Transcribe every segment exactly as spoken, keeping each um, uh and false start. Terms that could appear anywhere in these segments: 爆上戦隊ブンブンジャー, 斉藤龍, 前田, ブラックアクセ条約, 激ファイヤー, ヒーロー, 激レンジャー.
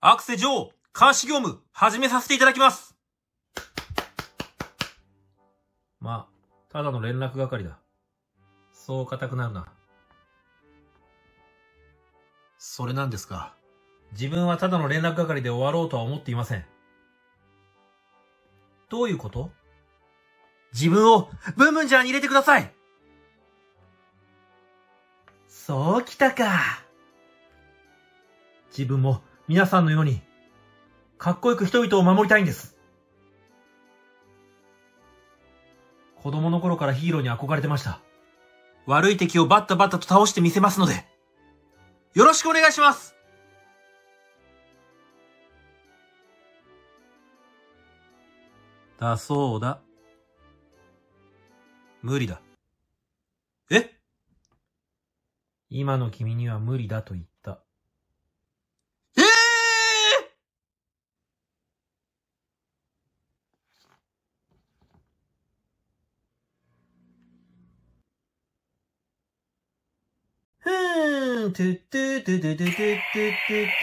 アクセ上、監視業務、始めさせていただきます。まあ、ただの連絡係だ。そう固くなるな。それなんですか。自分はただの連絡係で終わろうとは思っていません。どういうこと？自分をブンブンジャーに入れてください。そうきたか。自分も皆さんのようにかっこよく人々を守りたいんです。子供の頃からヒーローに憧れてました。悪い敵をバッタバッタと倒してみせますので、よろしくお願いします。だそうだ。無理だ。え？今の君には無理だと言った。ええー！ふーん、トゥットゥトゥトゥトゥトゥト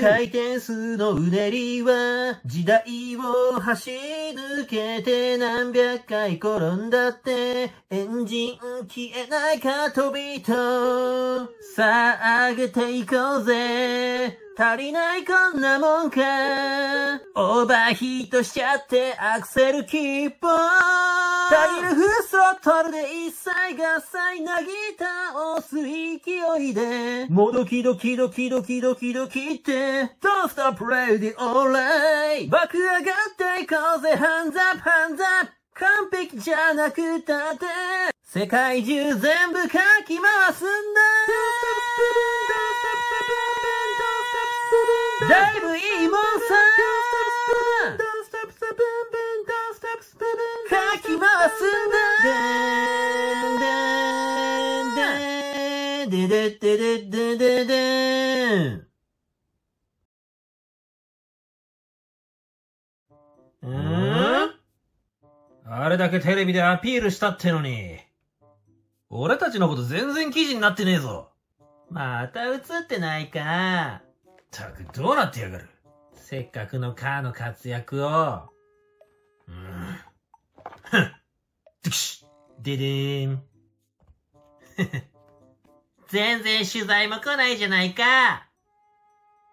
回転数のうねりは時代を走り抜けて何百回転んだってエンジン消えないか飛びとさあ上げていこうぜ足りないこんなもんかオーバーヒートしちゃってアクセルキープ足りるフルスロットルで一切合切なギターを押す勢いでもどきどきどきどきどきどきってドストプレイでオーライ爆上がっていこうぜハンズアップハンズアップ完璧じゃなくたって世界中全部かき回すんだだいぶいいもんさかき回すんだでででででででうんあれだけテレビでアピールしたってのに俺たちのこと全然記事になってねえぞまた映ってないかったくどうなってやがるせっかくのカーの活躍をうんふんドキシッデデーン全然取材も来ないじゃないか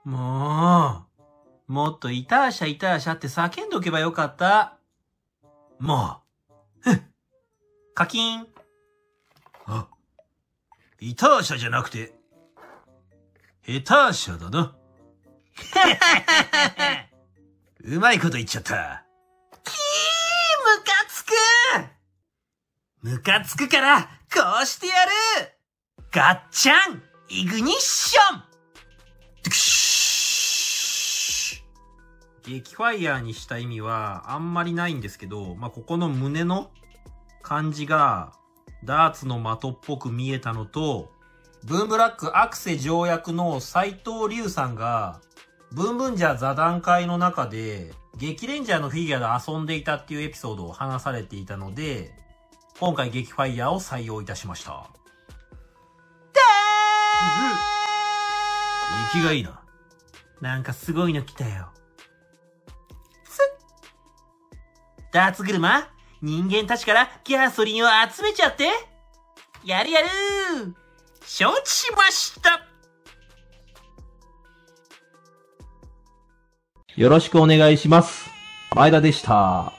もうもっといたーしゃいたーしゃって叫んどけばよかったもうふんカキンあいたーしゃじゃなくてヘターシャだなうまいこと言っちゃった。キームカつくムカつくから、こうしてやるガッチャンイグニッションドクシュ激ファイヤーにした意味はあんまりないんですけど、まあ、ここの胸の感じがダーツの的っぽく見えたのと、ブーンブラックアクセ条約の斉藤龍さんが、ブンブンジャー座談会の中で、激レンジャーのフィギュアで遊んでいたっていうエピソードを話されていたので、今回激ファイヤーを採用いたしました。でー息がいいな。なんかすごいの来たよ。すっダーツ車人間たちからギャソリンを集めちゃってやるやるー承知しました。よろしくお願いします。前田でした。